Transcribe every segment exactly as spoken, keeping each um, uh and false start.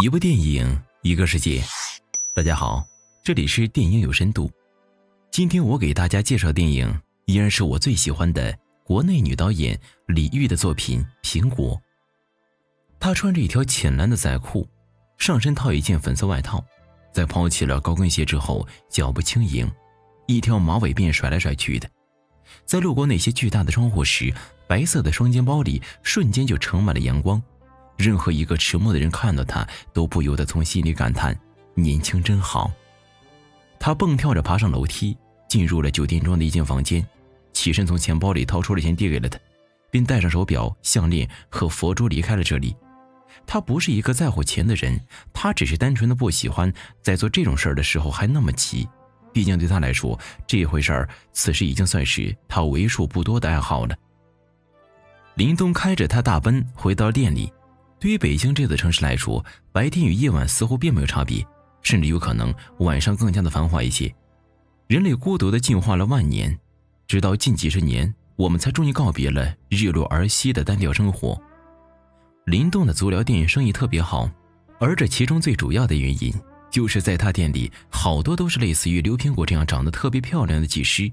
一部电影，一个世界。大家好，这里是电影有深度。今天我给大家介绍的电影，依然是我最喜欢的国内女导演李玉的作品《苹果》。她穿着一条浅蓝的仔裤，上身套一件粉色外套，在抛弃了高跟鞋之后，脚步轻盈，一条马尾辫甩来甩去的。在路过那些巨大的窗户时，白色的双肩包里瞬间就盛满了阳光。 任何一个迟暮的人看到他，都不由得从心里感叹：“年轻真好。”他蹦跳着爬上楼梯，进入了酒店中的一间房间，起身从钱包里掏出了钱递给了他，并戴上手表、项链和佛珠离开了这里。他不是一个在乎钱的人，他只是单纯的不喜欢在做这种事儿的时候还那么急。毕竟对他来说，这回事儿此时已经算是他为数不多的爱好了。林东开着他大奔回到店里。 对于北京这座城市来说，白天与夜晚似乎并没有差别，甚至有可能晚上更加的繁华一些。人类孤独的进化了万年，直到近几十年，我们才终于告别了日落而息的单调生活。林动的足疗店生意特别好，而这其中最主要的原因，就是在他店里好多都是类似于刘苹果这样长得特别漂亮的技师。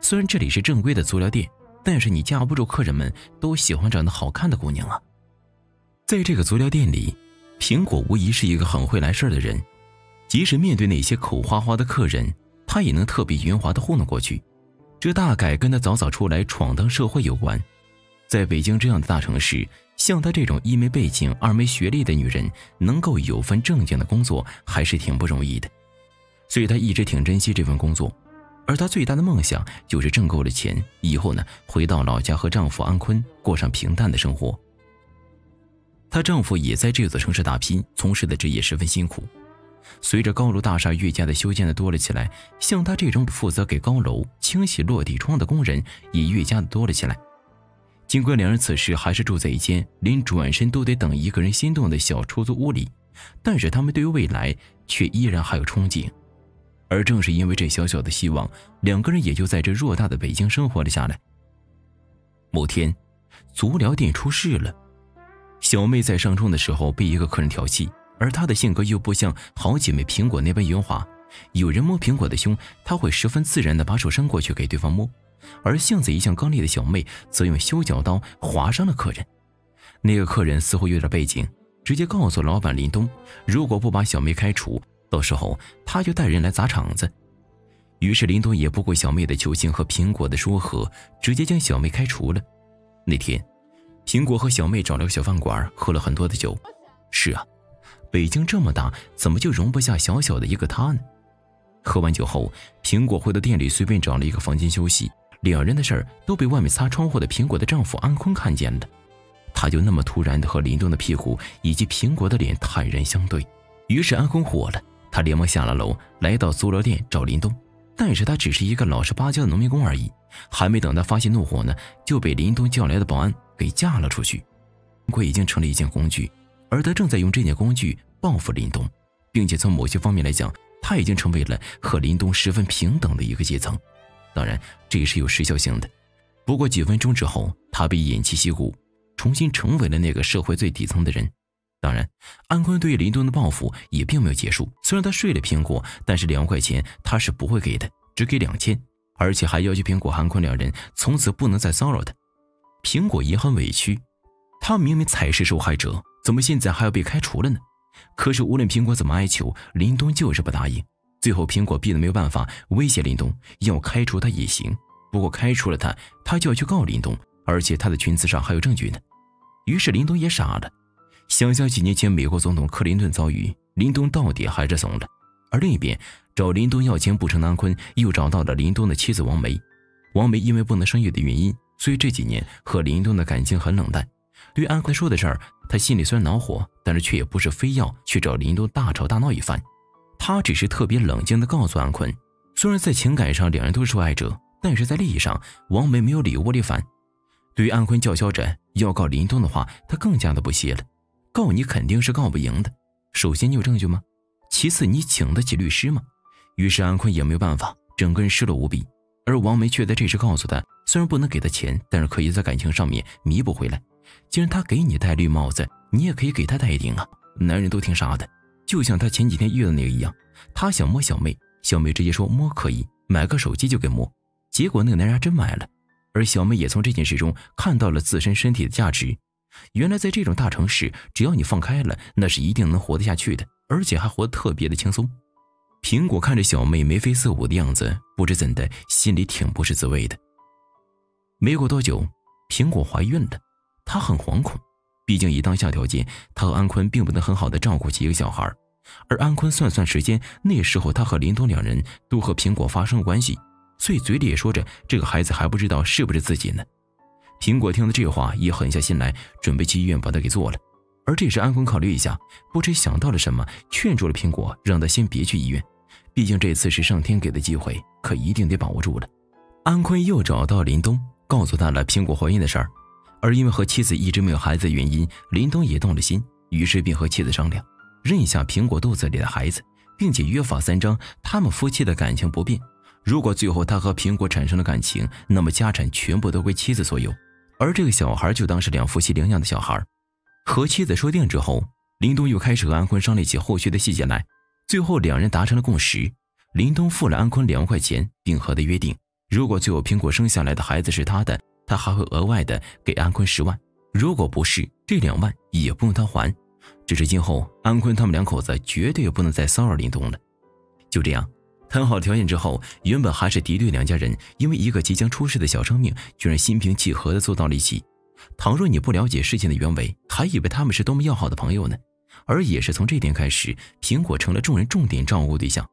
虽然这里是正规的足疗店，但是你架不住客人们都喜欢长得好看的姑娘啊。 在这个足疗店里，苹果无疑是一个很会来事儿的人。即使面对那些口花花的客人，他也能特别圆滑地糊弄过去。这大概跟他早早出来闯荡社会有关。在北京这样的大城市，像他这种一没背景、二没学历的女人，能够有份正经的工作还是挺不容易的。所以他一直挺珍惜这份工作。而他最大的梦想就是挣够了钱以后呢，回到老家和丈夫安坤过上平淡的生活。 她丈夫也在这座城市打拼，从事的职业十分辛苦。随着高楼大厦越加的修建的多了起来，像她这种负责给高楼清洗落地窗的工人也越加的多了起来。尽管两人此时还是住在一间连转身都得等一个人心动的小出租屋里，但是他们对于未来却依然还有憧憬。而正是因为这小小的希望，两个人也就在这偌大的北京生活了下来。某天，足疗店出事了。 小妹在上钟的时候被一个客人调戏，而她的性格又不像好姐妹苹果那般圆滑。有人摸苹果的胸，她会十分自然地把手伸过去给对方摸；而性子一向刚烈的小妹，则用修脚刀划伤了客人。那个客人似乎有点背景，直接告诉老板林东，如果不把小妹开除，到时候他就带人来砸场子。于是林东也不顾小妹的求情和苹果的说和，直接将小妹开除了。那天。 苹果和小妹找了个小饭馆，喝了很多的酒。是啊，北京这么大，怎么就容不下小小的一个她呢？喝完酒后，苹果回到店里，随便找了一个房间休息。两人的事儿都被外面擦窗户的苹果的丈夫安坤看见了。他就那么突然的和林东的屁股以及苹果的脸坦然相对，于是安坤火了，他连忙下了楼，来到足疗店找林东。 但是他只是一个老实巴交的农民工而已，还没等他发泄怒火呢，就被林东叫来的保安给架了出去。苹果已经成了一件工具，而他正在用这件工具报复林东，并且从某些方面来讲，他已经成为了和林东十分平等的一个阶层。当然，这也是有时效性的。不过几分钟之后，他被偃旗息鼓，重新成为了那个社会最底层的人。 当然，安坤对林东的报复也并没有结束。虽然他睡了苹果，但是两块钱他是不会给的，只给两千，而且还要求苹果、韩坤两人从此不能再骚扰他。苹果也很委屈，他明明才是受害者，怎么现在还要被开除了呢？可是无论苹果怎么哀求，林东就是不答应。最后，苹果逼得没有办法，威胁林东要开除他也行，不过开除了他，他就要去告林东，而且他的裙子上还有证据呢。于是林东也傻了。 想想几年前美国总统克林顿遭遇，林东到底还是怂了。而另一边，找林东要钱不成的安坤又找到了林东的妻子王梅。王梅因为不能生育的原因，所以这几年和林东的感情很冷淡。对于安坤说的事儿，他心里虽然恼火，但是却也不是非要去找林东大吵大闹一番。他只是特别冷静地告诉安坤，虽然在情感上两人都是受害者，但是在利益上，王梅没有理窝里反。对于安坤叫嚣着要告林东的话，他更加的不屑了。 告你肯定是告不赢的。首先，你有证据吗？其次，你请得起律师吗？于是安坤也没有办法，整个人失落无比。而王梅却在这时告诉他，虽然不能给他钱，但是可以在感情上面弥补回来。既然他给你戴绿帽子，你也可以给他戴一顶啊。男人都挺傻的，就像他前几天遇到那个一样，他想摸小妹，小妹直接说摸可以，买个手机就给摸，结果那个男人还真买了，而小妹也从这件事中看到了自身身体的价值。原来在这种大城市，只要你放开了，那是一定能活得下去的，而且还活得特别的轻松。苹果看着小妹眉飞色舞的样子，不知怎的，心里挺不是滋味的。没过多久，苹果怀孕了，她很惶恐，毕竟以当下条件，她和安坤并不能很好的照顾起一个小孩，而安坤算算时间，那时候他和林东两人都和苹果发生了关系，所以嘴里也说着这个孩子还不知道是不是自己呢。苹果听了这话也狠下心来，准备去医院把他给做了。而这时安坤考虑一下，不知想到了什么，劝住了苹果，让他先别去医院，毕竟这次是上天给的机会，可一定得把握住了。安坤又找到林东，告诉他了苹果怀孕的事儿，而因为和妻子一直没有孩子的原因，林东也动了心，于是便和妻子商量认下苹果肚子里的孩子，并且约法三章，他们夫妻的感情不变，如果最后他和苹果产生了感情，那么家产全部都归妻子所有，而这个小孩就当是两夫妻领养的小孩。和妻子说定之后，林东又开始和安坤商量起后续的细节来，最后两人达成了共识，林东付了安坤两万块钱，并和他约定，如果最后苹果生下来的孩子是他的，他还会额外的给安坤十万，如果不是，这两万也不用他还，只是今后安坤他们两口子绝对不能再骚扰林东了。就这样谈好条件之后，原本还是敌对两家人，因为一个即将出世的小生命，居然心平气和地坐到了一起。倘若你不了解事情的原委，还以为他们是多么要好的朋友呢。而也是从这点开始，苹果成了众人重点照顾对象。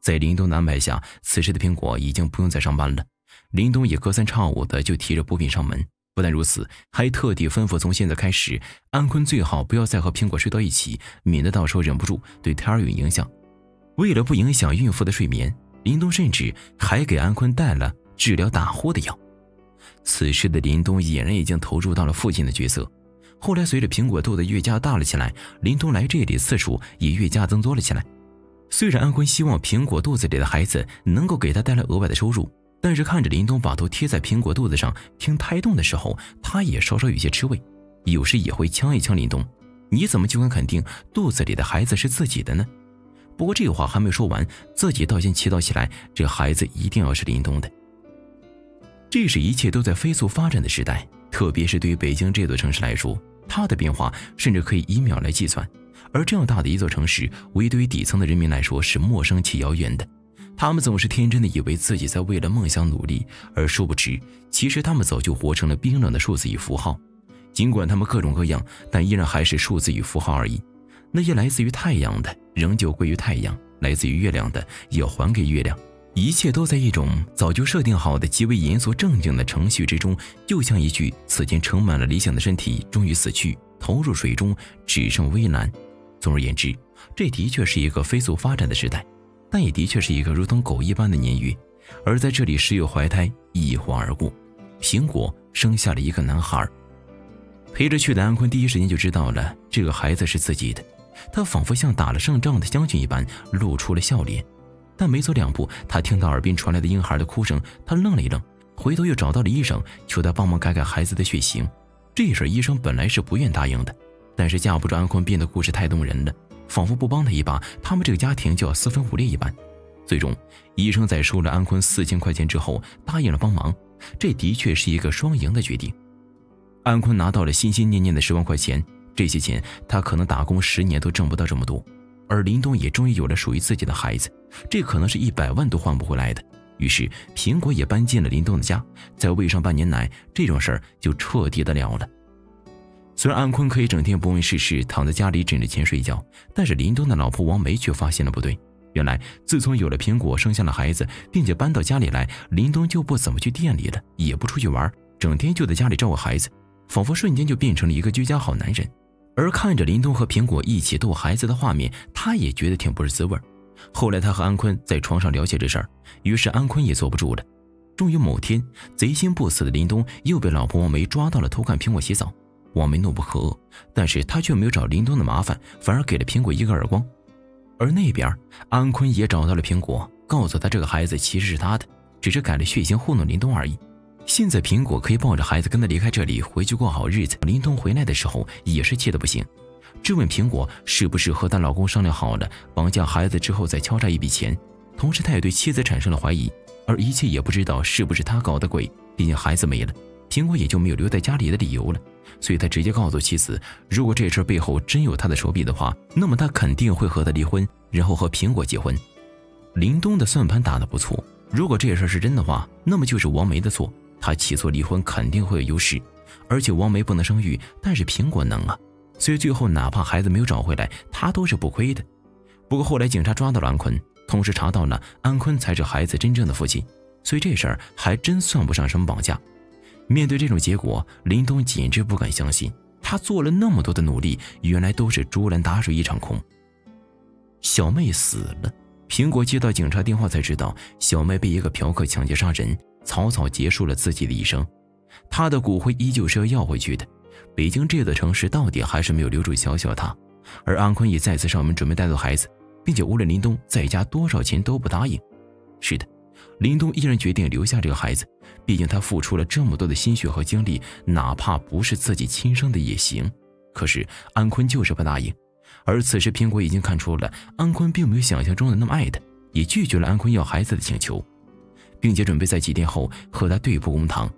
在林东的安排下，此时的苹果已经不用再上班了。林东也隔三差五的就提着补品上门，不但如此，还特地吩咐从现在开始，安坤最好不要再和苹果睡到一起，免得到时候忍不住对胎儿有影响。为了不影响孕妇的睡眠，林东甚至还给安坤带了治疗打呼的药。此时的林东俨然已经投入到了父亲的角色。后来随着苹果肚子越加大了起来，林东来这里次数也越加增多了起来。虽然安坤希望苹果肚子里的孩子能够给他带来额外的收入，但是看着林东把头贴在苹果肚子上听胎动的时候，他也稍稍有些吃味，有时也会呛一呛林东：“你怎么就敢肯定肚子里的孩子是自己的呢？”不过这话还没有说完，自己倒先祈祷起来，这孩子一定要是林东的。这是一切都在飞速发展的时代，特别是对于北京这座城市来说，它的变化甚至可以以秒来计算。而这样大的一座城市，唯对于底层的人民来说是陌生且遥远的。他们总是天真的以为自己在为了梦想努力，而殊不知，其实他们早就活成了冰冷的数字与符号。尽管他们各种各样，但依然还是数字与符号而已。那些来自于太阳的仍旧归于太阳，来自于月亮的也还给月亮，一切都在一种早就设定好的极为严肃正经的程序之中，就像一具此前盛满了理想的身体终于死去，投入水中只剩微澜。总而言之，这的确是一个飞速发展的时代，但也的确是一个如同狗一般的年月。而在这里，十月怀胎一晃而过，苹果生下了一个男孩。陪着去的安坤第一时间就知道了这个孩子是自己的，他仿佛像打了胜仗的将军一般，露出了笑脸。但没走两步，他听到耳边传来的婴孩的哭声，他愣了一愣，回头又找到了医生，求他帮忙改改孩子的血型。这事医生本来是不愿答应的，但是架不住安坤变的故事太动人了，仿佛不帮他一把，他们这个家庭就要四分五裂一般。最终医生在收了安坤四千块钱之后，答应了帮忙。这的确是一个双赢的决定。安坤拿到了心心念念的十万块钱，这些钱他可能打工十年都挣不到这么多，而林东也终于有了属于自己的孩子，这可能是一百万都换不回来的。于是苹果也搬进了林东的家，在喂上半年奶，这种事儿就彻底的了了。虽然安坤可以整天不问世事，躺在家里枕着钱睡觉，但是林东的老婆王梅却发现了不对。原来自从有了苹果生下了孩子，并且搬到家里来，林东就不怎么去店里了，也不出去玩，整天就在家里照顾孩子，仿佛瞬间就变成了一个居家好男人。而看着林东和苹果一起逗孩子的画面，他也觉得挺不是滋味。后来他和安坤在床上聊起这事儿，于是安坤也坐不住了。终于某天，贼心不死的林东又被老婆王梅抓到了偷看苹果洗澡。王梅怒不可遏，但是他却没有找林东的麻烦，反而给了苹果一个耳光。而那边安坤也找到了苹果，告诉他这个孩子其实是他的，只是改了血型糊弄林东而已。现在苹果可以抱着孩子跟他离开这里，回去过好日子。林东回来的时候也是气得不行，质问苹果是不是和她老公商量好了绑架孩子之后再敲诈一笔钱。同时，她也对妻子产生了怀疑，而一切也不知道是不是她搞的鬼。毕竟孩子没了，苹果也就没有留在家里的理由了。所以，她直接告诉妻子，如果这事背后真有她的手笔的话，那么她肯定会和他离婚，然后和苹果结婚。林东的算盘打得不错，如果这事是真的话，那么就是王梅的错。 他起诉离婚肯定会有优势，而且王梅不能生育，但是苹果能啊，所以最后哪怕孩子没有找回来，他都是不亏的。不过后来警察抓到了安坤，同时查到了安坤才是孩子真正的父亲，所以这事儿还真算不上什么绑架。面对这种结果，林东简直不敢相信，他做了那么多的努力，原来都是竹篮打水一场空。小妹死了，苹果接到警察电话才知道，小妹被一个嫖客抢劫杀人。 草草结束了自己的一生，他的骨灰依旧是要要回去的。北京这座城市到底还是没有留住小小他，而安坤也再次上门准备带走孩子，并且无论林东再加多少钱都不答应。是的，林东依然决定留下这个孩子，毕竟他付出了这么多的心血和精力，哪怕不是自己亲生的也行。可是安坤就是不答应，而此时苹果已经看出了安坤并没有想象中的那么爱他，也拒绝了安坤要孩子的请求。 并且准备在几天后和他对簿公堂。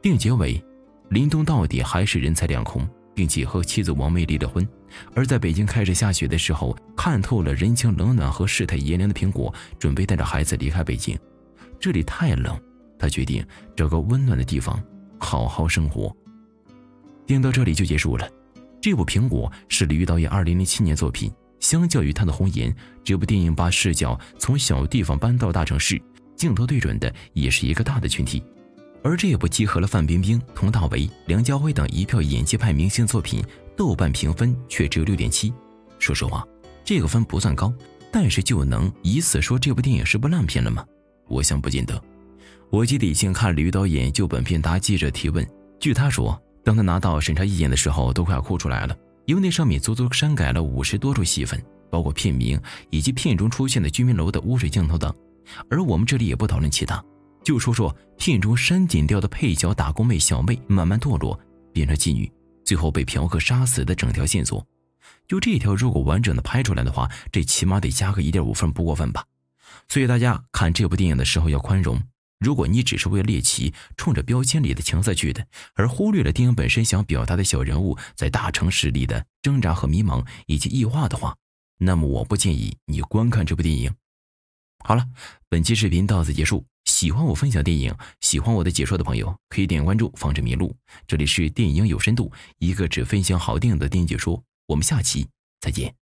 并结尾，林东到底还是人财两空，并且和妻子王梅离了婚。而在北京开始下雪的时候，看透了人情冷暖和世态炎凉的苹果，准备带着孩子离开北京。这里太冷，他决定找个温暖的地方好好生活。电影到这里就结束了。这部《苹果》是李玉导演二零零七年作品。相较于他的《红颜》，这部电影把视角从小地方搬到大城市。 镜头对准的也是一个大的群体，而这部集合了范冰冰、佟大为、梁家辉等一票演技派明星作品，豆瓣评分却只有 六点七。说实话，这个分不算高，但是就能以此说这部电影是部烂片了吗？我想不见得。我记得以前看吕导演就本片答记者提问，据他说，当他拿到审查意见的时候，都快要哭出来了，因为那上面足足删改了五十多处戏份，包括片名以及片中出现的居民楼的污水镜头等。 而我们这里也不讨论其他，就说说片中删减掉的配角打工妹小妹慢慢堕落，变成妓女，最后被嫖客杀死的整条线索。就这条，如果完整的拍出来的话，这起码得加个 一点五 分不过分吧。所以大家看这部电影的时候要宽容，如果你只是为了猎奇，冲着标签里的情色去的，而忽略了电影本身想表达的小人物在大城市里的挣扎和迷茫以及异化的话，那么我不建议你观看这部电影。 好了，本期视频到此结束。喜欢我分享电影、喜欢我的解说的朋友，可以点关注，防止迷路。这里是电影有深度，一个只分享好电影的电影解说。我们下期再见。